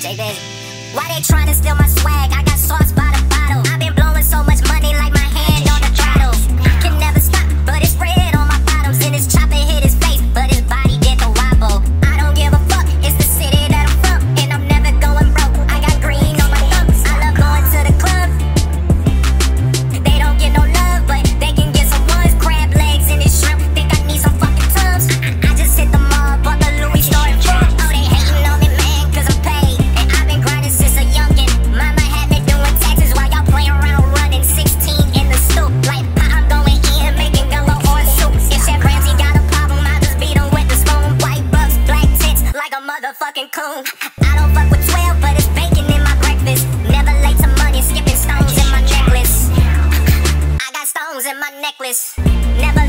Jay Biz. Why they trying to steal my swag? I got sauce by the bottle. I've been blowing so much money like my hand on the throttle. I can never stop, but it's red on my bottoms. And his chopper hit his face, but his body did the wobble. I don't give a fuck, it's the city that I'm from. And I'm never going broke, I got green on my thumbs. I love going to the club. They don't get no love, but they can get some ones. Crab legs and his shrimp, think I need some fucking tubs. I just hit the mall, bought the Louis store. Fucking coon. I don't fuck with 12, but it's bacon in my breakfast. Never late to money, skipping stones in my necklace. I got stones in my necklace. Never